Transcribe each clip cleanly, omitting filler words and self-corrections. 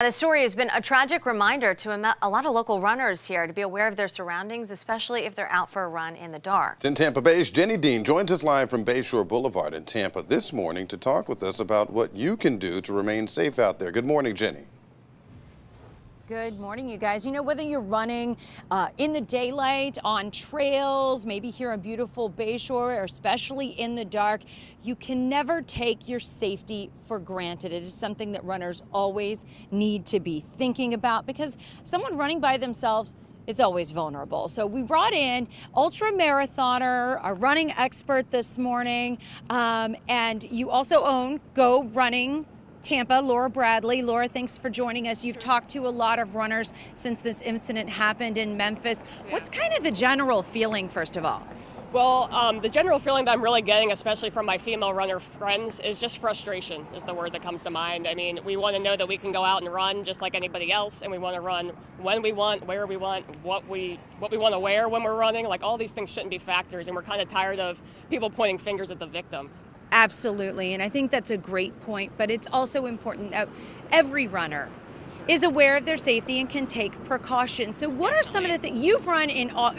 And the story has been a tragic reminder to a lot of local runners here to be aware of their surroundings, especially if they're out for a run in the dark. 10 Tampa Bay's Jenny Dean joins us live from Bayshore Boulevard in Tampa this morning to talk with us about what you can do to remain safe out there. Good morning, Jenny. Good morning, you guys. You know, whether you're running in the daylight, on trails, maybe here on beautiful Bayshore, or especially in the dark, you can never take your safety for granted. It is something that runners always need to be thinking about because someone running by themselves is always vulnerable. So we brought in ultra marathoner, a running expert this morning, and you also own Go Running Tampa, Laura Bradley. Laura, thanks for joining us. You've talked to a lot of runners since this incident happened in Memphis. What's kind of the general feeling, first of all? Well, the general feeling that I'm really getting, especially from my female runner friends, is just frustration is the word that comes to mind. I mean, we want to know that we can go out and run just like anybody else, and we want to run when we want, where we want, what we want to wear when we're running. Like, all these things shouldn't be factors, and we're kind of tired of people pointing fingers at the victim. Absolutely, and I think that's a great point, but it's also important that every runner is aware of their safety and can take precautions. So what are some of the things you've run in all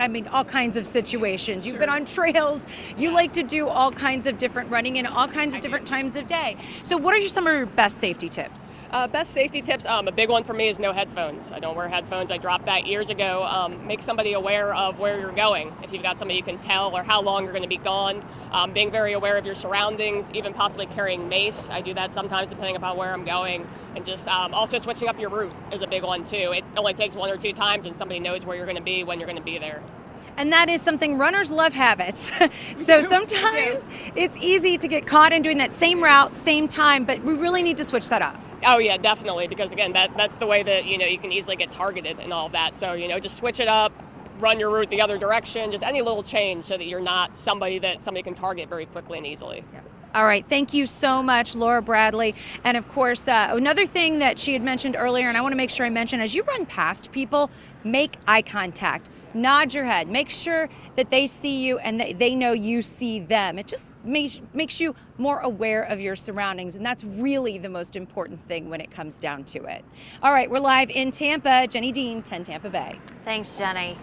kinds of situations? You've been on trails, you like to do all kinds of different running in all kinds of different times of day. So what are some of your best safety tips? Best safety tips, a big one for me is no headphones. I don't wear headphones. I dropped that years ago. Make somebody aware of where you're going. If you've got somebody you can tell or how long you're going to be gone. Being very aware of your surroundings, even possibly carrying mace. I do that sometimes depending upon where I'm going. And just also switching up your route is a big one too. It only takes one or two times and somebody knows where you're going to be when you're going to be there. And that is something runners love, habits. So sometimes it's easy to get caught in doing that same route, same time, but we really need to switch that up. Oh yeah, definitely, because again, that's the way that, you know, you can easily get targeted and all of that. So, you know, just switch it up, run your route the other direction, just any little change so that you're not somebody that somebody can target very quickly and easily. Yeah. All right, thank you so much, Laura Bradley. And of course, another thing that she had mentioned earlier, and I want to make sure I mention, as you run past people, make eye contact. Nod your head. Make sure that they see you and that they know you see them. It just makes you more aware of your surroundings, and that's really the most important thing when it comes down to it. All right, we're live in Tampa. Jenny Dean, 10 Tampa Bay. Thanks, Jenny.